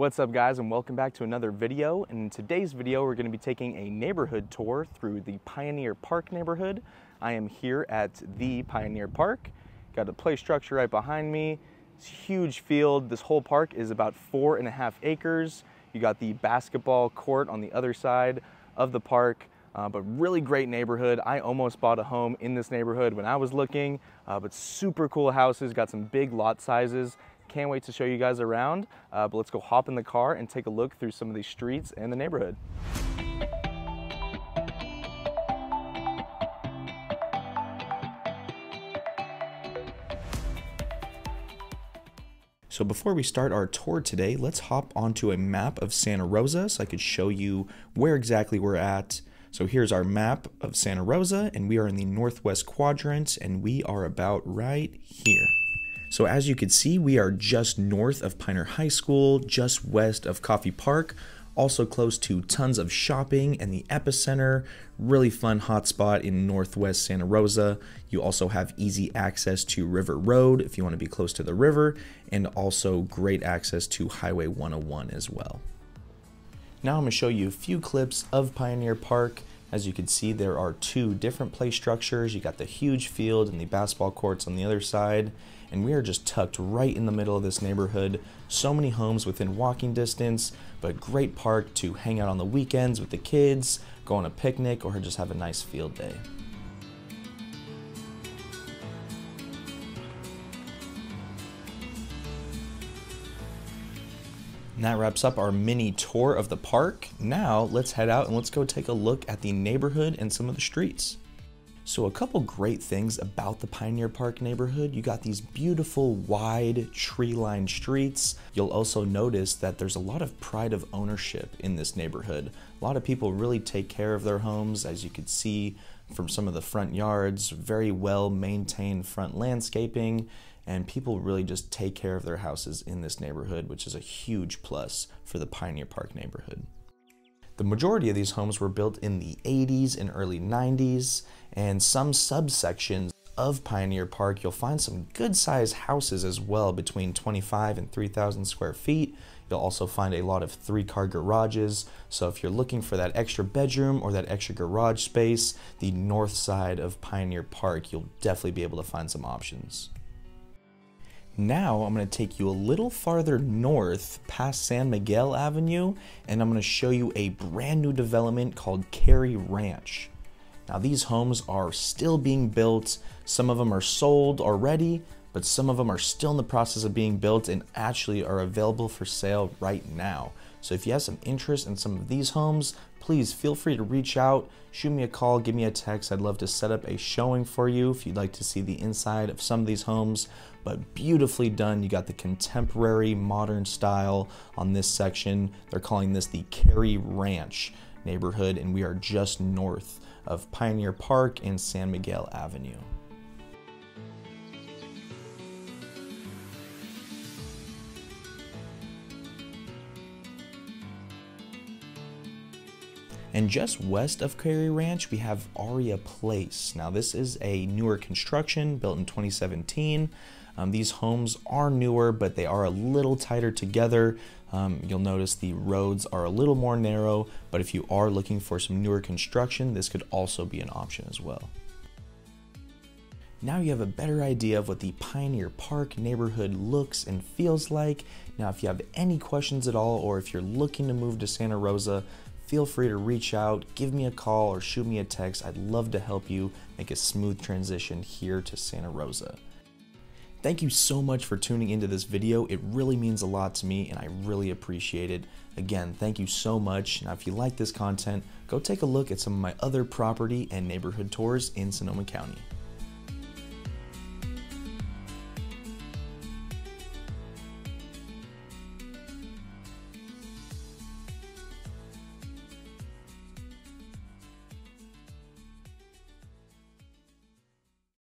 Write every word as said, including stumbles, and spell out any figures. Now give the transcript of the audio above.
What's up guys, and welcome back to another video. And in today's video we're going to be taking a neighborhood tour through the Pioneer Park neighborhood. I am here at the Pioneer Park. Got a play structure right behind me. It's a huge field. This whole park is about four and a half acres. You got the basketball court on the other side of the park. Uh, but really great neighborhood. I almost bought a home in this neighborhood when I was looking, uh, but super cool houses, got some big lot sizes. Can't wait to show you guys around, uh, but let's go hop in the car and take a look through some of these streets and the neighborhood. So before we start our tour today, let's hop onto a map of Santa Rosa so I could show you where exactly we're at. So here's our map of Santa Rosa, and we are in the northwest quadrant, and we are about right here. So as you can see, we are just north of Piner High School, just west of Coffey Park, also close to tons of shopping and the epicenter. Really fun hotspot in northwest Santa Rosa. You also have easy access to River Road if you want to be close to the river, and also great access to Highway one oh one as well. Now I'm going to show you a few clips of Pioneer Park. As you can see, there are two different play structures. You got the huge field and the basketball courts on the other side, and we are just tucked right in the middle of this neighborhood. So many homes within walking distance, but great park to hang out on the weekends with the kids, go on a picnic, or just have a nice field day. And that wraps up our mini tour of the park. Now let's head out and let's go take a look at the neighborhood and some of the streets. So a couple great things about the Pioneer Park neighborhood, you got these beautiful wide tree-lined streets. You'll also notice that there's a lot of pride of ownership in this neighborhood. A lot of people really take care of their homes, as you can see from some of the front yards, very well maintained front landscaping. And people really just take care of their houses in this neighborhood, which is a huge plus for the Pioneer Park neighborhood. The majority of these homes were built in the eighties and early nineties, and some subsections of Pioneer Park, you'll find some good sized houses as well, between twenty-five and three thousand square feet. You'll also find a lot of three car garages. So if you're looking for that extra bedroom or that extra garage space, the north side of Pioneer Park, you'll definitely be able to find some options. Now I'm going to take you a little farther north past San Miguel Avenue, and I'm going to show you a brand new development called Carey Ranch. Now these homes are still being built. Some of them are sold already, but some of them are still in the process of being built and actually are available for sale right now. So if you have some interest in some of these homes, please feel free to reach out, shoot me a call, give me a text. I'd love to set up a showing for you if you'd like to see the inside of some of these homes, but beautifully done. You got the contemporary modern style on this section. They're calling this the Carey Ranch neighborhood, and we are just north of Pioneer Park and San Miguel Avenue. And just west of Carey Ranch, we have Aria Place. Now this is a newer construction built in twenty seventeen. Um, these homes are newer, but they are a little tighter together. Um, you'll notice the roads are a little more narrow, but if you are looking for some newer construction, this could also be an option as well. Now you have a better idea of what the Pioneer Park neighborhood looks and feels like. Now if you have any questions at all, or if you're looking to move to Santa Rosa, feel free to reach out, give me a call, or shoot me a text. I'd love to help you make a smooth transition here to Santa Rosa. Thank you so much for tuning into this video. It really means a lot to me, and I really appreciate it. Again, thank you so much. Now, if you like this content, go take a look at some of my other property and neighborhood tours in Sonoma County.